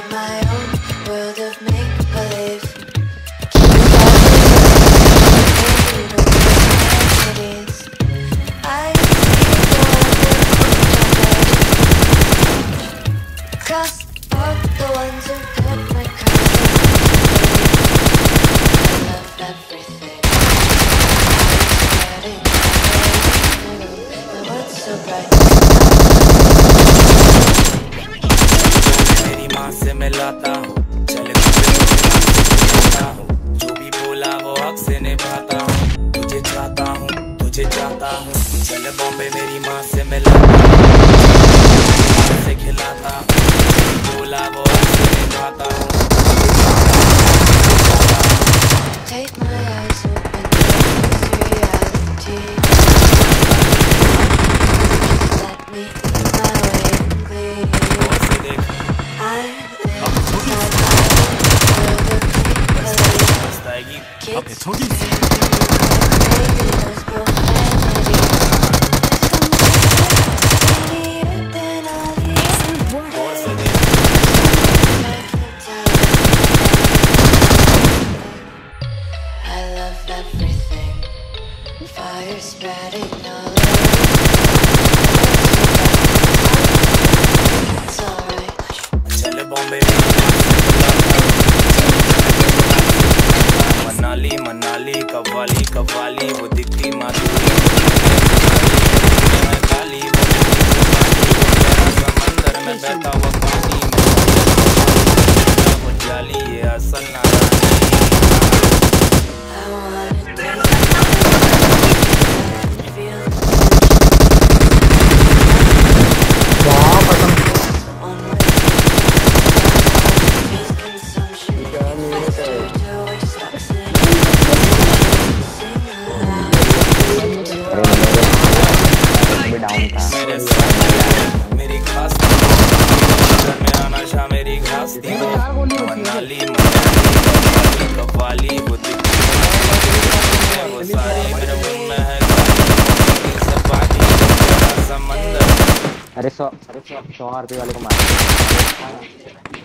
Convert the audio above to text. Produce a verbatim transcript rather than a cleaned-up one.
inside my own world of make-believe. I cross out the ones who cut my confidence. I love everything. The world's so bright. मेरी माँ से मिलाता हूँ, चले हूँ, जो भी बोला वो हक से निभाता हूँ, तुझे चाहता हूँ, तुझे चाहता हूँ, चल बॉम्बे मेरी माँ से मिलाता हूँ, से खिलाता हूँ, बोला वो हक से निभाता हूँ। Take my eyes open to reality. Let me in my way and clean. Up it's hooky. I love everything. Fire spreading all over. It's alright. Chal Bombay. Manali Manali qawwali qawwali वो दिखती माधुरी मैं काली वो समंदर में बहता हुआ पानी वो जाली ये असल मनाली मनाली कव्वाली वो वो सारी मेरे मन में है समंदर। अरे सौ अरे सौ सौ रुपये वाले को मार